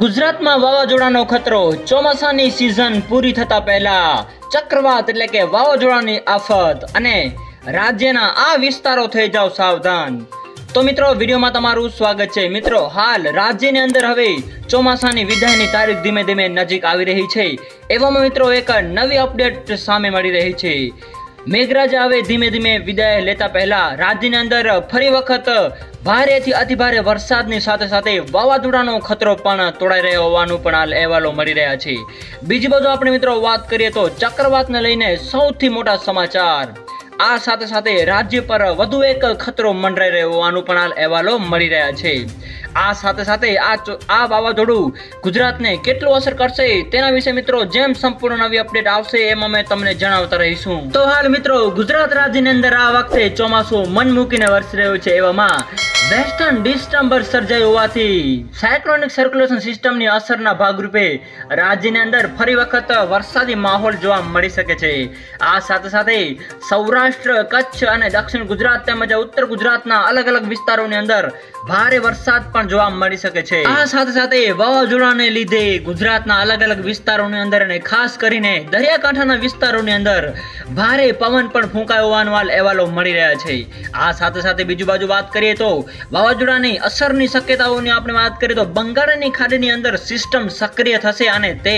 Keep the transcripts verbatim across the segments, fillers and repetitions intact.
गुजरात में वावाजोड़ानो खतरो। चोमासानी सीजन पूरी थता पहला चक्रवात एटले के वावाजोड़ानी आफत अने राज्यना आ विस्तारों थई जाओ सावधान। तो मित्रों वीडियो में तमारू स्वागत है। मित्रों हाल राज्य ने अंदर हवे चोमासानी विदायनी तारीख धीमे धीमे नजीक आवी रही छे। एवामां मित्रों एक नवी अपडेट सामे मळी रही छे। मेघराजा हवे धीमे धीमे विदाय लेता पहला राज्य ने अंदर फरी वखत भारे थी अति भारे वरसादनी साथे साथे वावाजोड़ानो खतरो पण तोड़ाई रह्यो होवानुं पण हाल अहेवालो मळी रह्या छे। बीजी बाजु आपणे मित्रों वात करीए तो चक्रवातने लईने सौथी मोटा समाचार आ साथे साथे राज्य पर वधु एक खतरो मंडराई रह्यो होवानुं पण हाल अहेवालो मळी रह्या छे। आ साथे साथे आ आ वावाजोडुं गुजरातने केटलुं असर करशे तेना विषे मित्रों जेम संपूर्ण नवी अपडेट आवशे एम अमे तमने जणावता रहीशुं। तो हाल मित्रों गुजरात राज्यनी अंदर आ वखते चोमासुं मन मूकीने वरसी रह्युं छे। एवामां वेस्टर्न डिस्टर्बन्स सर्जाई होवाथी साइक्लोनिक सर्क्युलेशन सिस्टमनी असरना भागरूपे राज्यनी अंदर फरी वखत वरसादी माहोल जोवा मळी शके छे। आ साथे साथे सौराष्ट्र कच्छ अने दक्षिण गुजरात तेमज उत्तर गुजरातना अलग अलग विस्तारोनी अंदर भारे वरसाद पण जोवा मळी शके छे। आ साथे साथे वावाजोड़ाने लीधे गुजरातना अलग अलग विस्तारोनी अंदर अने खास करीने दरियाकांठाना विस्तारोनी अंदर भारे पवन पण फूंकायो होवानुं हाल अहेवालो मळी रह्या छे। आ साथे साथे बीजी बाजु वात करीए तो वावाजोड़ानी असरनी शक्यताओनी आपणे वात करीए तो बंगाळनी खाडीनी अंदर सिस्टम सक्रिय थशे अने ते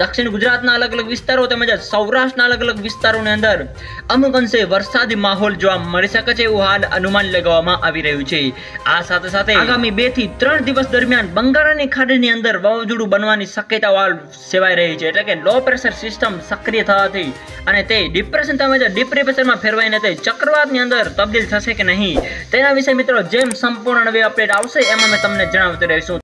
दक्षिण गुजरातना अलग अलग विस्तारो तेमज सौराष्ट्रना अलग अलग विस्तारोनी अंदर अमुक अंशे वरसादी माहौल जो मळी शके छे एवुं हाल अनुमान लगाववामां आवी रह्युं छे। आ साथे साथे आगामी बे थी त्रण दिवस दरमियान बंगाळनी खाडीनी अंदर वावाजोडुं बनवानी शक्यता हाल सेवाई रही छे। एटले के लो प्रेशर सिस्टम सक्रिय थवाथी अने ते डिप्रेशन तेमज डिप्रेशनमां फेरवाईने ते चक्रवातनी अंदर तब्दील थशे के नहीं तेना विषे मित्रों जेम संपूर्ण नवी अपडेट आवशे एम अमे तमने जणावता रहीशुं।